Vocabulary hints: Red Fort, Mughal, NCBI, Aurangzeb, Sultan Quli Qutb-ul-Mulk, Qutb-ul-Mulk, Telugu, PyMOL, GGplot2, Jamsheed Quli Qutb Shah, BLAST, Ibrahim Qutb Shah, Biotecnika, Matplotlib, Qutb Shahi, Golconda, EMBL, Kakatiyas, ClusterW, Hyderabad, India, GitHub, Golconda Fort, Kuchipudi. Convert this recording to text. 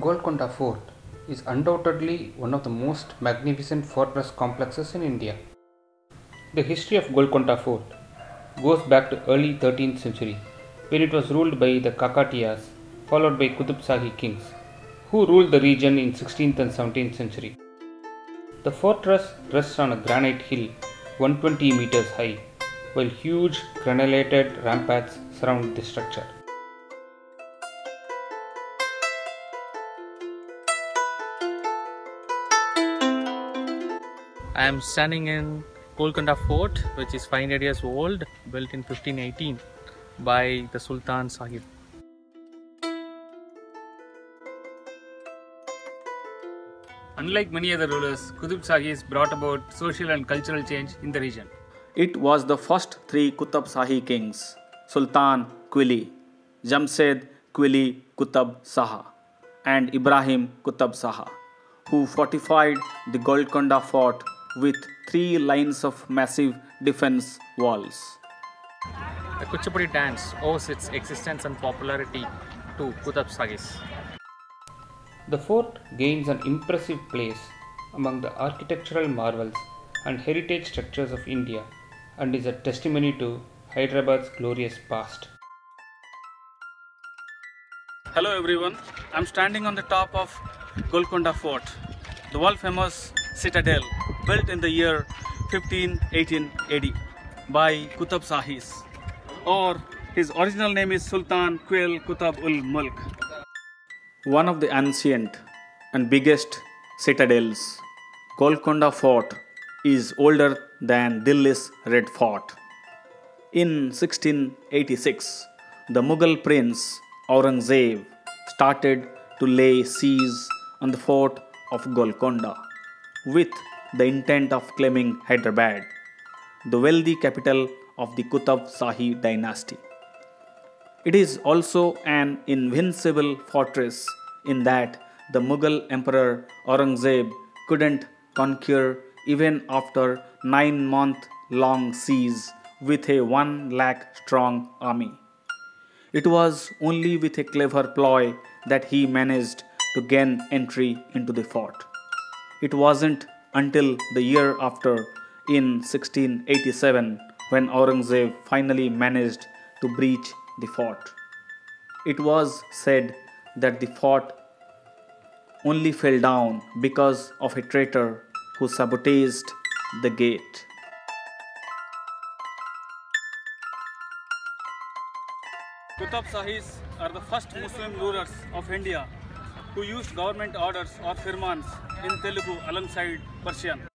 Golconda Fort is undoubtedly one of the most magnificent fortress complexes in India. The history of Golconda Fort goes back to early 13th century, when it was ruled by the Kakatiyas, followed by Qutb Shahi kings, who ruled the region in 16th and 17th century. The fortress rests on a granite hill 120 meters high, while huge crenelated ramparts surround the structure. I am standing in Golconda Fort, which is 500 years old, built in 1518 by the Sultan Sahib. Unlike many other rulers, Qutb Shahis brought about social and cultural change in the region. It was the first three Qutb Shahi kings, Sultan Quli, Jamsheed Quli Qutb Shah and Ibrahim Qutb Shah, who fortified the Golconda Fort with three lines of massive defense walls. The Kuchipudi dance owes its existence and popularity to Qutb Shahis. The fort gains an impressive place among the architectural marvels and heritage structures of India and is a testimony to Hyderabad's glorious past. Hello everyone, I am standing on the top of Golconda Fort, the world-famous citadel built in the year 1518 AD by Qutb Shahis, or his original name is Sultan Quli Qutb-ul-Mulk. One of the ancient and biggest citadels, Golconda Fort is older than Delhi's Red Fort. In 1686, the Mughal prince Aurangzeb started to lay siege on the fort of Golconda with the intent of claiming Hyderabad, the wealthy capital of the Qutb Shahi dynasty. It is also an invincible fortress in that the Mughal Emperor Aurangzeb couldn't conquer even after 9-month-long siege with a 100,000-strong army. It was only with a clever ploy that he managed to gain entry into the fort. It wasn't until the year after, in 1687, when Aurangzeb finally managed to breach the fort. It was said that the fort only fell down because of a traitor who sabotaged the gate. Qutb Shahis are the first Muslim rulers of India who used government orders or firmans in Telugu alongside Persian.